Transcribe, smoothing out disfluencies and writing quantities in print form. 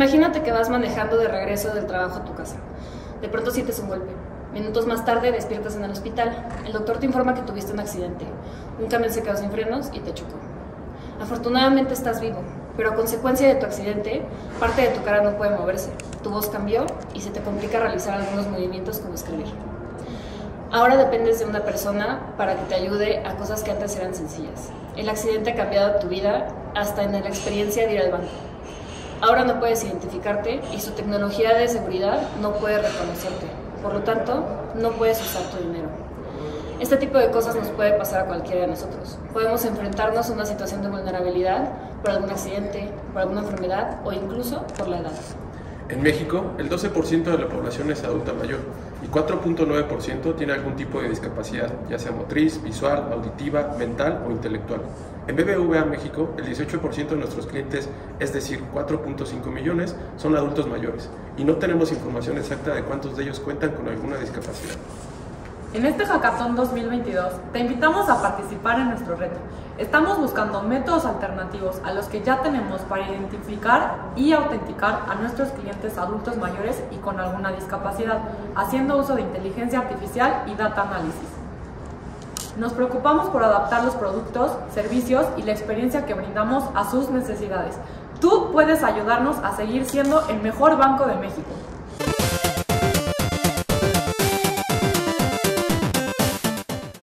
Imagínate que vas manejando de regreso del trabajo a tu casa. De pronto sientes un golpe. Minutos más tarde despiertas en el hospital. El doctor te informa que tuviste un accidente. Un camión se quedó sin frenos y te chocó. Afortunadamente estás vivo, pero a consecuencia de tu accidente, parte de tu cara no puede moverse. Tu voz cambió y se te complica realizar algunos movimientos como escribir. Ahora dependes de una persona para que te ayude a cosas que antes eran sencillas. El accidente ha cambiado tu vida hasta en la experiencia de ir al banco. Ahora no puedes identificarte y su tecnología de seguridad no puede reconocerte. Por lo tanto, no puedes usar tu dinero. Este tipo de cosas nos puede pasar a cualquiera de nosotros. Podemos enfrentarnos a una situación de vulnerabilidad por algún accidente, por alguna enfermedad o incluso por la edad. En México, el 12% de la población es adulta mayor y 4.9% tiene algún tipo de discapacidad, ya sea motriz, visual, auditiva, mental o intelectual. En BBVA México, el 18% de nuestros clientes, es decir, 4.5 millones, son adultos mayores y no tenemos información exacta de cuántos de ellos cuentan con alguna discapacidad. En este Hackathon 2022 te invitamos a participar en nuestro reto. Estamos buscando métodos alternativos a los que ya tenemos para identificar y autenticar a nuestros clientes adultos mayores y con alguna discapacidad, haciendo uso de inteligencia artificial y data análisis. Nos preocupamos por adaptar los productos, servicios y la experiencia que brindamos a sus necesidades. Tú puedes ayudarnos a seguir siendo el mejor banco de México.